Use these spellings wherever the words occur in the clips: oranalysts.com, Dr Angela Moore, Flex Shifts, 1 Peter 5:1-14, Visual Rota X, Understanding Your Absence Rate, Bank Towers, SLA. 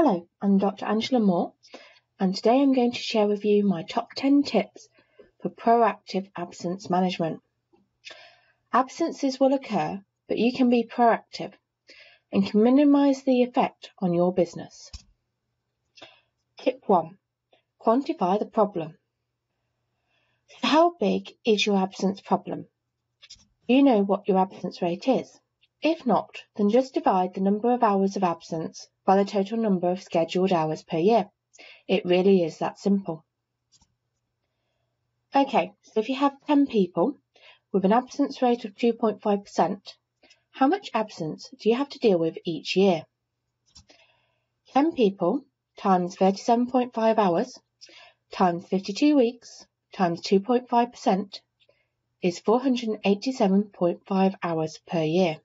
Hello, I'm Dr. Angela Moore, and today I'm going to share with you my top 10 tips for proactive absence management. Absences will occur, but you can be proactive and can minimise the effect on your business. Tip 1. Quantify the problem. How big is your absence problem? Do you know what your absence rate is? If not, then just divide the number of hours of absence by the total number of scheduled hours per year. It really is that simple. Okay, so if you have 10 people with an absence rate of 2.5%, how much absence do you have to deal with each year? 10 people times 37.5 hours times 52 weeks times 2.5% is 487.5 hours per year.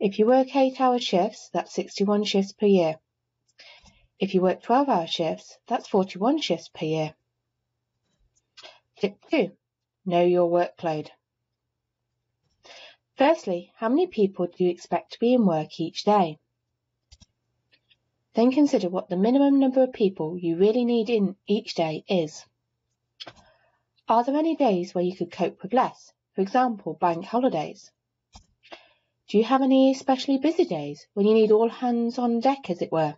If you work 8-hour shifts, that's 61 shifts per year. If you work 12-hour shifts, that's 41 shifts per year. Tip 2. Know your workload. Firstly, how many people do you expect to be in work each day? Then consider what the minimum number of people you really need in each day is. Are there any days where you could cope with less? For example, bank holidays. Do you have any especially busy days when you need all hands on deck, as it were?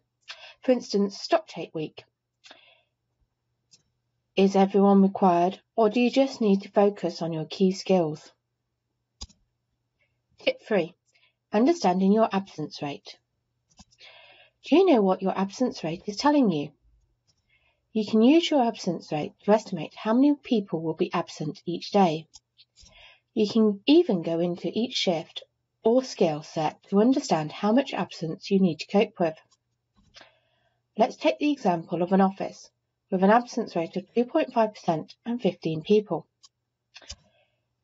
For instance, stock take week. Is everyone required, or do you just need to focus on your key skills? Tip 3. Understanding your absence rate. Do you know what your absence rate is telling you? You can use your absence rate to estimate how many people will be absent each day. You can even go into each shift or skill set to understand how much absence you need to cope with. Let's take the example of an office with an absence rate of 2.5% and 15 people.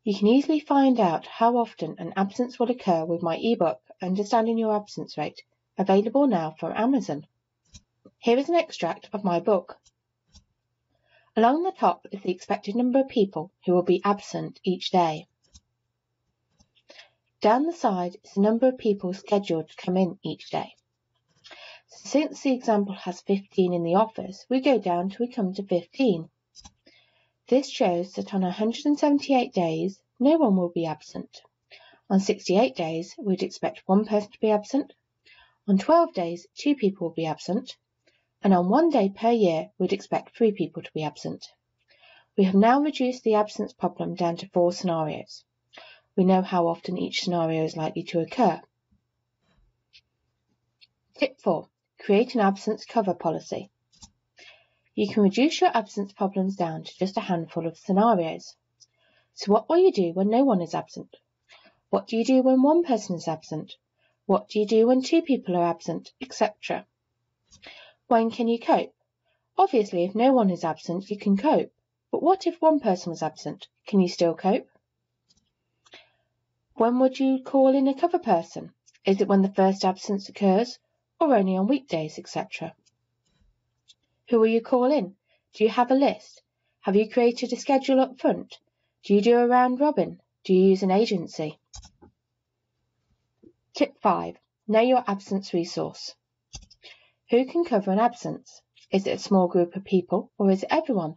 You can easily find out how often an absence will occur with my ebook, Understanding Your Absence Rate, available now from Amazon. Here is an extract of my book. Along the top is the expected number of people who will be absent each day. Down the side is the number of people scheduled to come in each day. Since the example has 15 in the office, we go down till we come to 15. This shows that on 178 days, no one will be absent. On 68 days, we'd expect one person to be absent. On 12 days, 2 people will be absent. And on 1 day per year, we'd expect 3 people to be absent. We have now reduced the absence problem down to 4 scenarios. We know how often each scenario is likely to occur. Tip 4. Create an absence cover policy. You can reduce your absence problems down to just a handful of scenarios. So what will you do when no one is absent? What do you do when one person is absent? What do you do when 2 people are absent, etc.? When can you cope? Obviously, if no one is absent, you can cope. But what if one person was absent? Can you still cope? When would you call in a cover person? Is it when the first absence occurs, or only on weekdays, etc.? Who will you call in? Do you have a list? Have you created a schedule up front? Do you do a round robin? Do you use an agency? Tip 5. Know your absence resource. Who can cover an absence? Is it a small group of people, or is it everyone?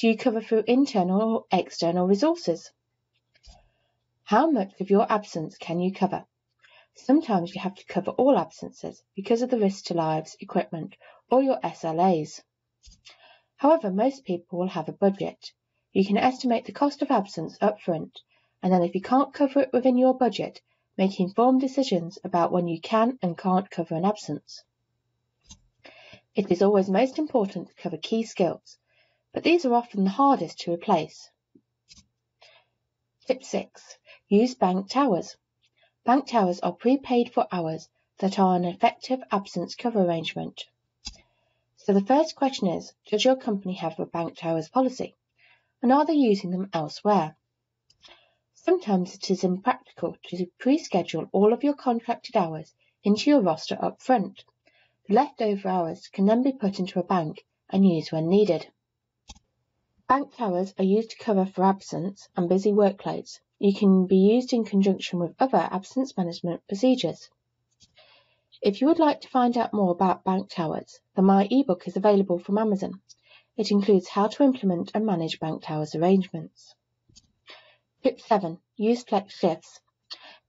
Do you cover through internal or external resources? How much of your absence can you cover? Sometimes you have to cover all absences because of the risk to lives, equipment, or your SLAs. However, most people will have a budget. You can estimate the cost of absence up front, and then if you can't cover it within your budget, make informed decisions about when you can and can't cover an absence. It is always most important to cover key skills, but these are often the hardest to replace. Tip 6. Use bank towers. Bank towers are prepaid for hours that are an effective absence cover arrangement. So the first question is, does your company have a bank towers policy? And are they using them elsewhere? Sometimes it is impractical to pre-schedule all of your contracted hours into your roster up front. The leftover hours can then be put into a bank and used when needed. Bank towers are used to cover for absence and busy workloads. You can be used in conjunction with other absence management procedures. If you would like to find out more about Bank Towers, then my ebook is available from Amazon. It includes how to implement and manage Bank Towers arrangements. Tip 7. Use Flex Shifts.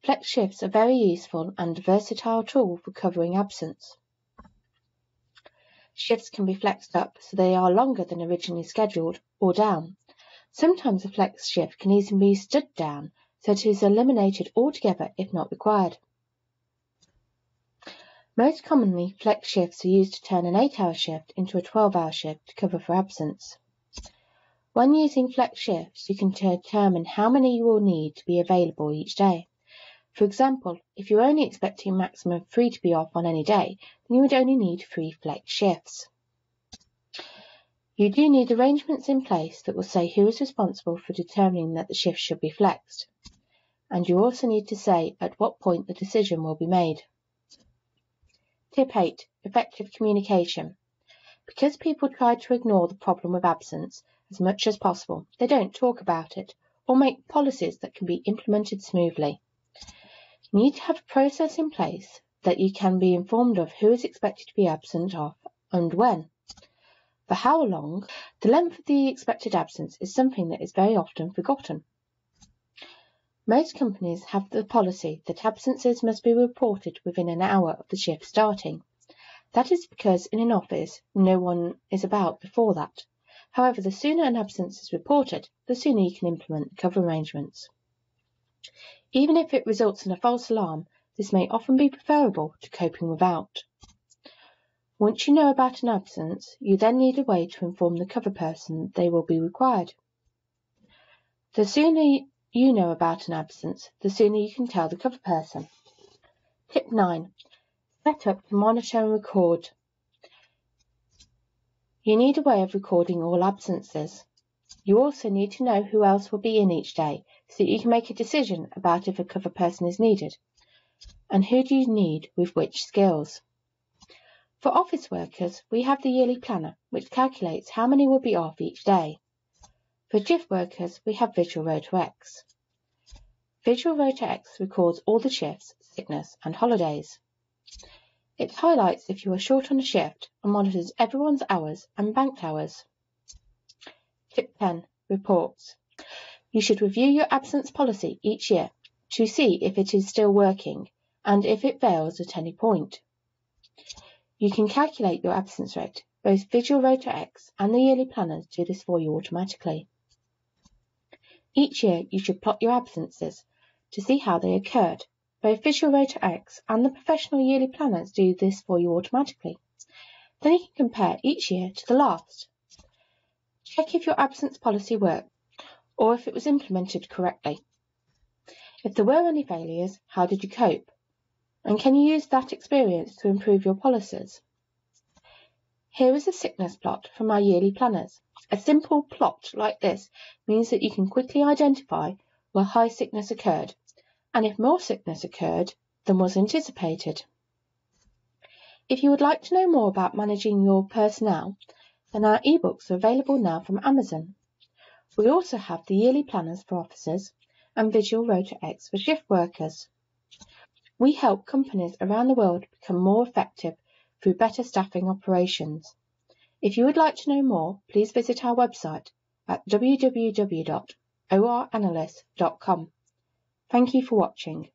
Flex Shifts are very useful and a versatile tool for covering absence. Shifts can be flexed up so they are longer than originally scheduled, or down. Sometimes a flex shift can even be stood down, so it is eliminated altogether if not required. Most commonly, flex shifts are used to turn an 8-hour shift into a 12-hour shift to cover for absence. When using flex shifts, you can determine how many you will need to be available each day. For example, if you're only expecting a maximum of 3 to be off on any day, then you would only need 3 flex shifts. You do need arrangements in place that will say who is responsible for determining that the shift should be flexed, and you also need to say at what point the decision will be made. Tip 8. Effective communication. Because people try to ignore the problem of absence as much as possible, they don't talk about it or make policies that can be implemented smoothly. You need to have a process in place that you can be informed of who is expected to be absent of and when. For how long, the length of the expected absence is something that is very often forgotten. Most companies have the policy that absences must be reported within an hour of the shift starting. That is because in an office, no one is about before that. However, the sooner an absence is reported, the sooner you can implement the cover arrangements. Even if it results in a false alarm, this may often be preferable to coping without. Once you know about an absence, you then need a way to inform the cover person they will be required. The sooner you know about an absence, the sooner you can tell the cover person. Tip 9. Set up to monitor and record. You need a way of recording all absences. You also need to know who else will be in each day, so that you can make a decision about if a cover person is needed, and who do you need with which skills. For office workers, we have the yearly planner, which calculates how many will be off each day. For shift workers, we have Visual Rota X. Visual Rota X records all the shifts, sickness and holidays. It highlights if you are short on a shift and monitors everyone's hours and banked hours. Tip 10. Reports. You should review your absence policy each year to see if it is still working and if it fails at any point. You can calculate your absence rate. Both Visual Rota X and the yearly planners do this for you automatically. Each year you should plot your absences to see how they occurred. Both Visual Rota X and the professional yearly planners do this for you automatically. Then you can compare each year to the last. Check if your absence policy worked or if it was implemented correctly. If there were any failures, how did you cope? And can you use that experience to improve your policies? Here is a sickness plot from our yearly planners. A simple plot like this means that you can quickly identify where high sickness occurred, and if more sickness occurred than was anticipated. If you would like to know more about managing your personnel, then our ebooks are available now from Amazon. We also have the yearly planners for officers and Visual Rota X for shift workers. We help companies around the world become more effective through better staffing operations. If you would like to know more, please visit our website at www.oranalysts.com. Thank you for watching.